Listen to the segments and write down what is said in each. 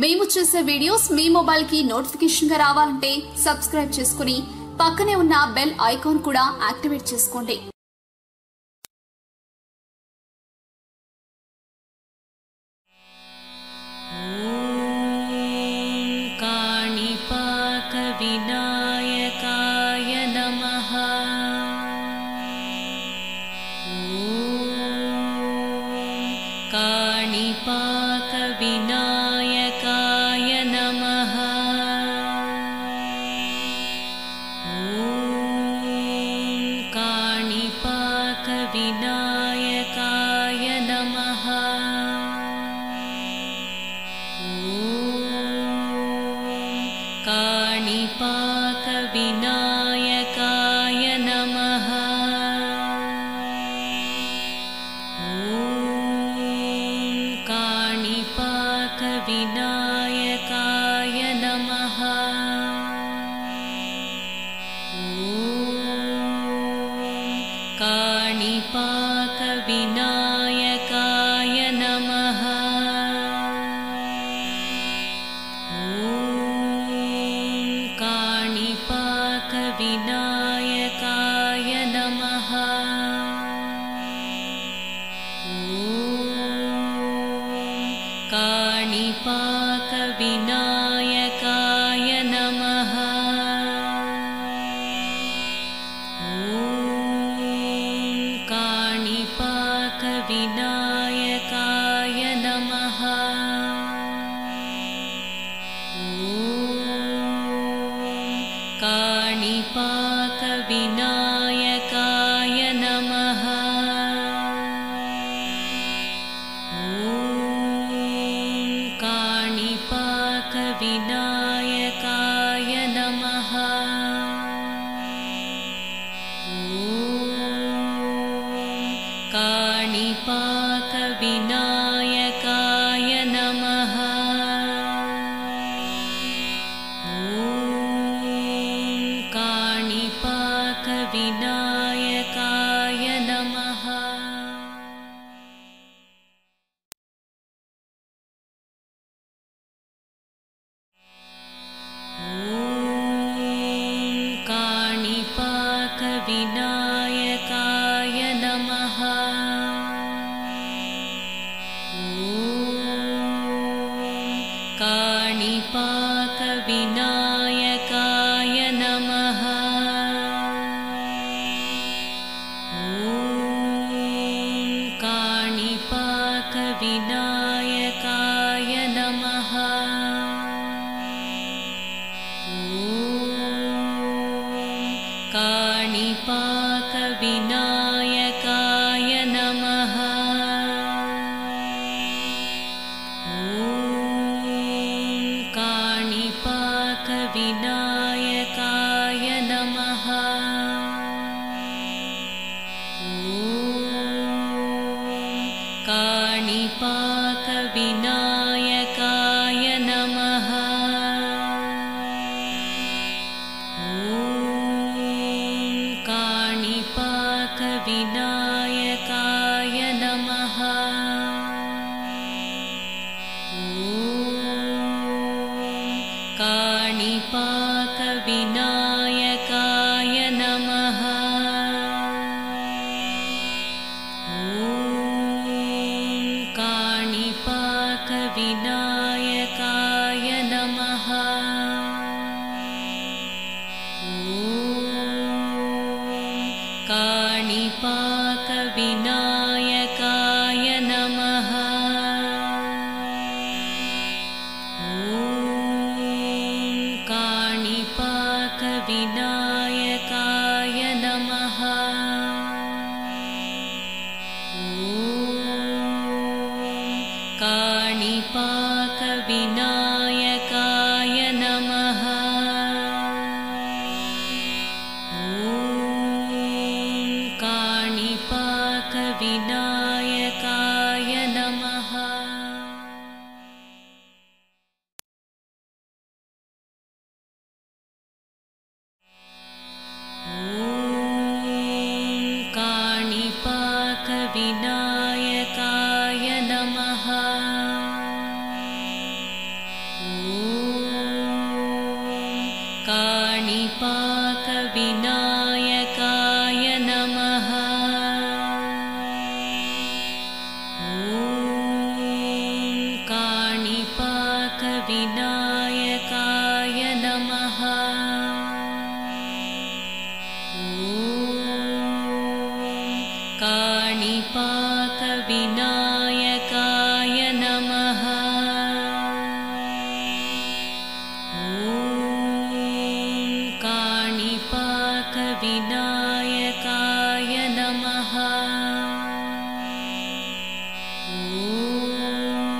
మేము చేసే వీడియోస్ మీ మొబైల్ కి నోటిఫికేషన్ గా రావాలంటే సబ్స్క్రైబ్ చేసుకొని పక్కనే ఉన్న బెల్ ఐకాన్ కూడా యాక్టివేట్ చేసుకోండి। ఓం కాణిపాక వినాయకాయ నమః। ఓం కాణిపాక వినాయకాయ నమః। ఓం కాణిపాక వినాయకాయ నమః। ఓం కాణిపాక వినాయకాయ నమః। काणिपाक विनायकाय नमः। ओम काणिपाक विनायकाय नमः। ओम काणिपाक विनायकाय नमः। काणिपाक विनायकाय नमः। ओम काणिपाक विनायकाय नमः। ओम काणिपाक विनायकाय नमः। काणिपाक विनायकाय नमः। ओम काणिपाक विनायकाय नमः। ओम काणिपाक विनायकाय नमः। काणिपाक विनायकाय नमः। ओम काणिपाक विनायकाय नमः। ओम काणिपाक विनायकाय नमः। काणिपाक विनायकाय नमः। ओम काणिपाक विनायकाय नमः। ओम काणिपाक विनायकाय नमः। काणिपाक विनायकाय नमः। ओम काणिपाक विनायकाय नमः। ओम काणिपाक विनायकाय नमः। काणिपाक विनायकाय नमः। ओम काणिपाक विनायकाय नमः। ओम काणिपाक विनायकाय नमः। काणिपाक विनायकाय नमः। ओम काणिपाक विनायकाय नमः। कानिपाक विनायकाय नमः। ॐ कानिपाक विनायकाय नमः। ॐ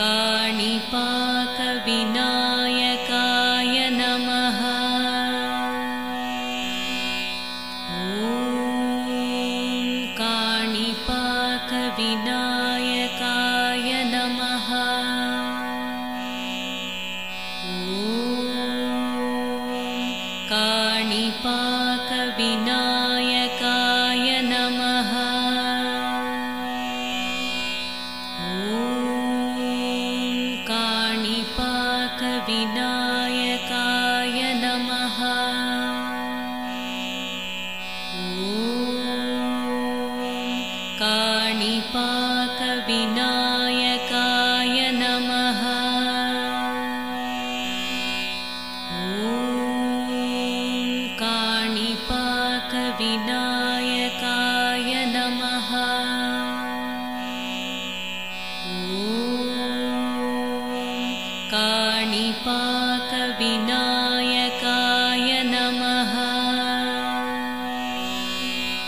कानिपाक विनायकाय नमः। विनायकाय नमः। ॐ कानिपाक विनायकाय नमः। ॐ कानिपाक विनायकाय नमः। कानिपाक विनायकाय नमः।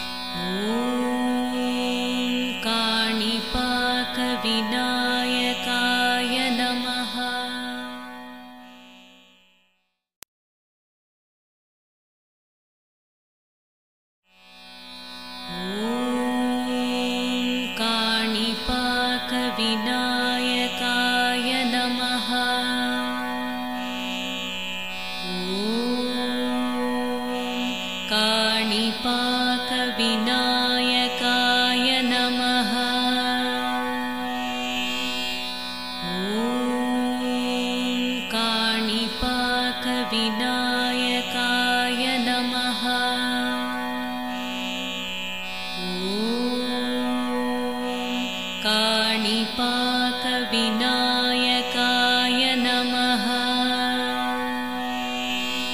ॐ कानिपाक विनायकाय नमः। ॐ कानिपाक विनायकाय नमः। कानिपाक विनायकाय नमः। ॐ कानिपाक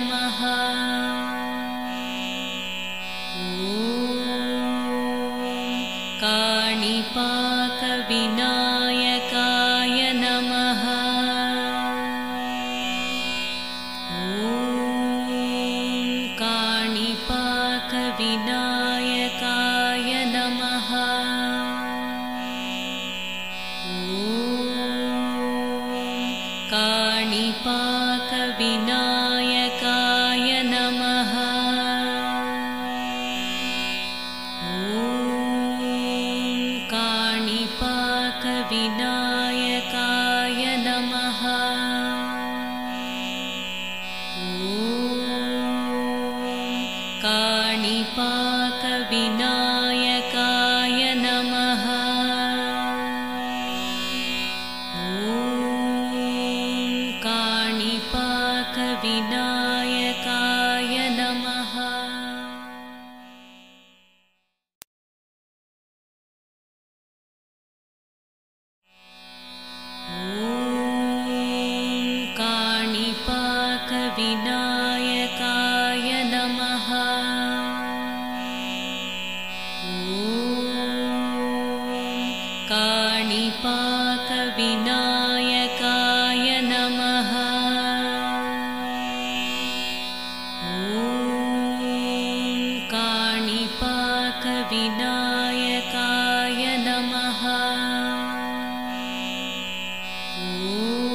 विनायकाय नमः। ॐ कानिपाक विनायकाय नमः। कानिपाक विनायकाय नमः। ॐ कानिपाक विनायकाय नमः। ॐ कानिपाक विनायकाय नमः। कानिपाक विनायकाय नमः। ॐ कानिपाक विनायकाय नमः। ॐ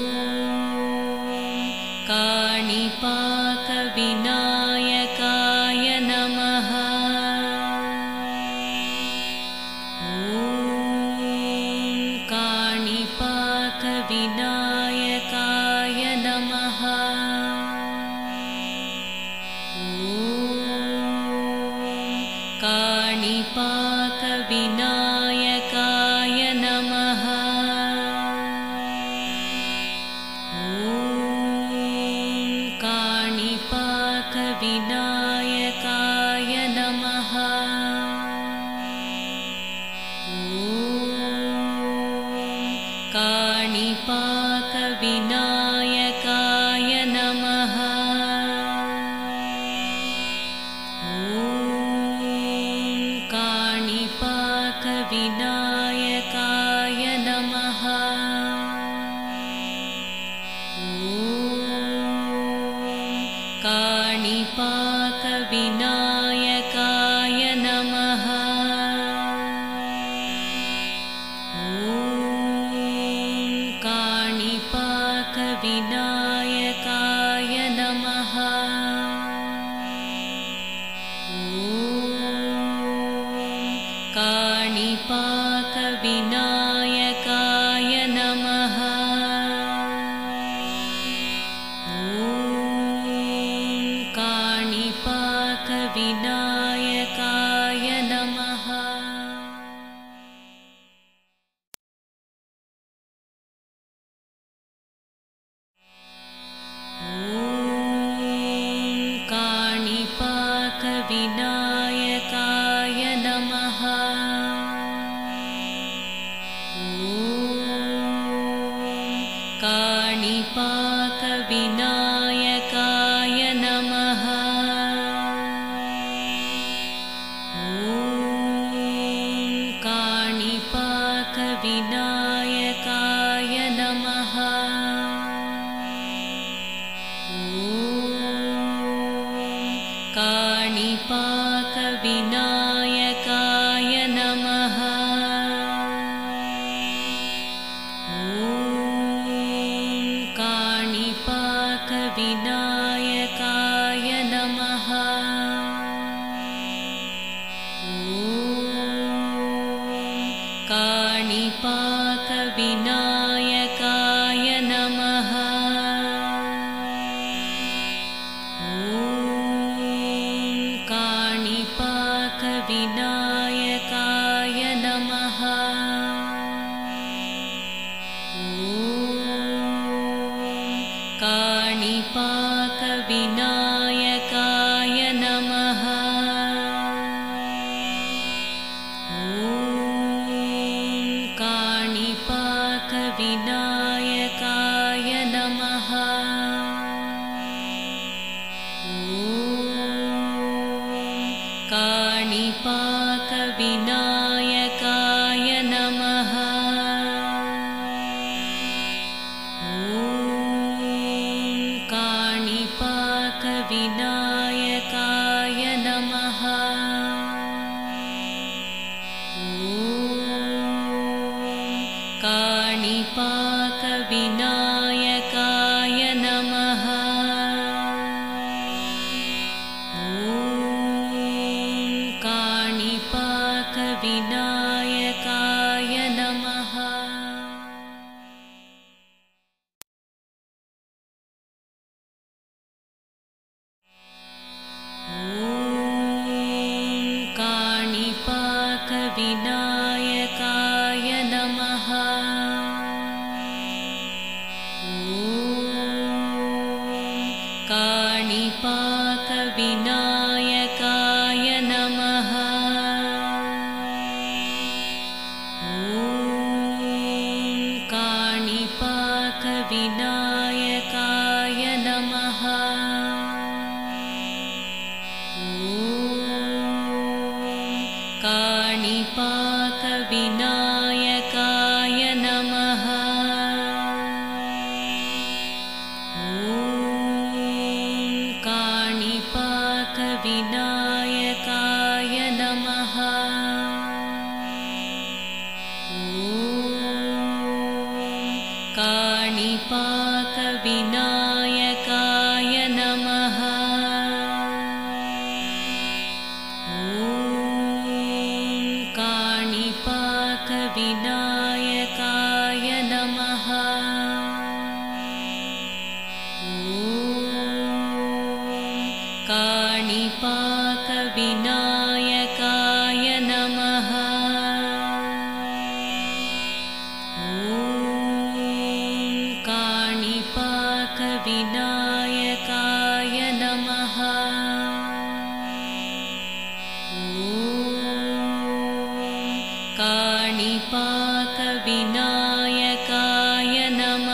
कानिपाक विनायकाय नमः। कानिपाक विनायकाय नमः। ॐ कानिपाक विनायकाय नमः। ॐ कानिपाक विनायकाय नमः। कानिपाक विनायकाय नमः। ॐ कानिपाक विनायकाय नमः। ॐ कानिपाक विनायकाय नमः। कानिपाक विनायकाय नमः। ॐ कानिपाक विनायकाय नमः। ॐ कानिपाक विनायकाय नमः। कानिपाक विनायकाय नमः। ॐ कानिपाक विनायकाय कनिपाक विनायकाय नमः। ॐ कानिपाक विनायकाय नमः। ॐ कानिपाक विनायकाय नमः। कानिपाक विनायकाय नमः। ॐ कानिपाक विनायकाय नमः। ॐ कानिपाक विनायकाय नमः। कानिपाक विनायकाय नमः। ॐ कानिपाक विनायकाय नमः। ॐ कानिपाक विनायकाय नमः। कानिपाक विनायकाय नमः। ॐ कानिपाक विनायकाय नमः। ॐ कानिपाक विनायकाय नमः। कानिपाक विनायकाय नमः। ॐ कानिपाक विनायकाय नमः। ॐ कानिपाक विनायकाय नमः। कानिपाक विनायकाय नमः। ॐ कानिपाक विनायकाय नमः। ॐ कानिपाक विनायकाय नमः। कानिपाक विनायकाय नमः। ॐ कानिपाक विनायकाय नमः। ॐ कानिपाक विनायकाय नमः। कानिपाक विनायकाय नमः। ॐ कानिपाक विनायकाय नमः। ॐ कानिपाक विनायकाय नमः। कानिपाक विनायकाय नमः। ॐ कानिपाक विनायकाय नमः। ॐ कानिपाक विनायकाय नमः। कानिपाक विनायकाय नमः। ॐ कानिपाक विनायकाय नमः।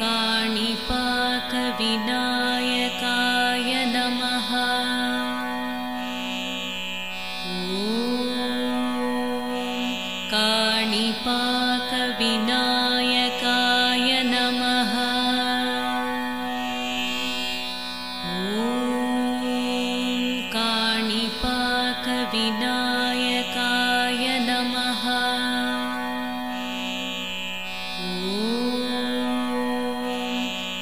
काणिपाक विनायकाय नमः। काणिपाक विनायकाय नमः।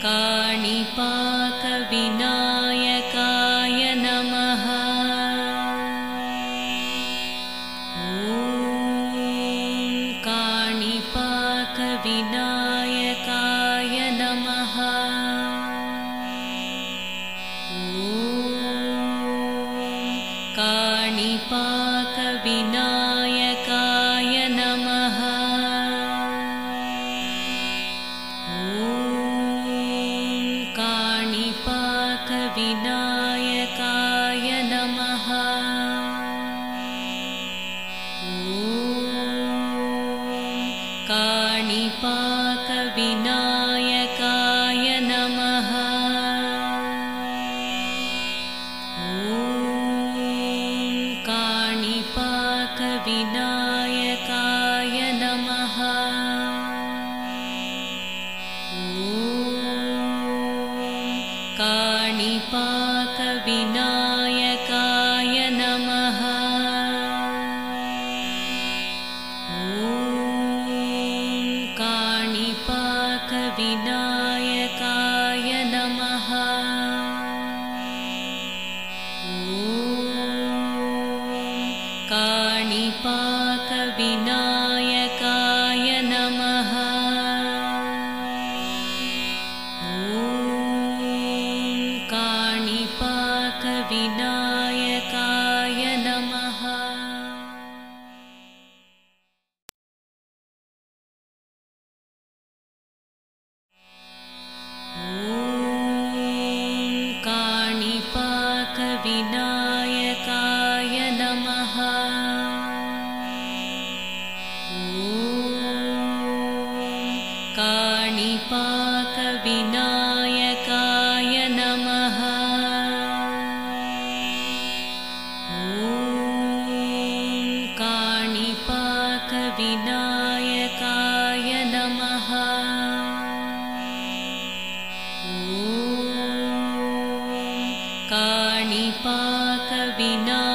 काणिपाक विनायकाय नमः। काणिपाक विनायकाय नमः। काणिपाक विनायकाय नमः। काणिपाक विनायकाय नमः। काणिपाक विनायकाय नमः। काणिपाक विनायकाय नमः। काणिपाक विनायकाय नमः। काणिपाक विनायकाय नमः। काणिपाक विनायकाय नमः। काणिपाक विनायकाय नमः। काणिपाक विनायकाय नमः। काणिपाक विनायकाय नमः। काणिपाक विनायकाय नमः। काणिपाक विनायकाय नमः। काणिपाक विनायकाय नमः।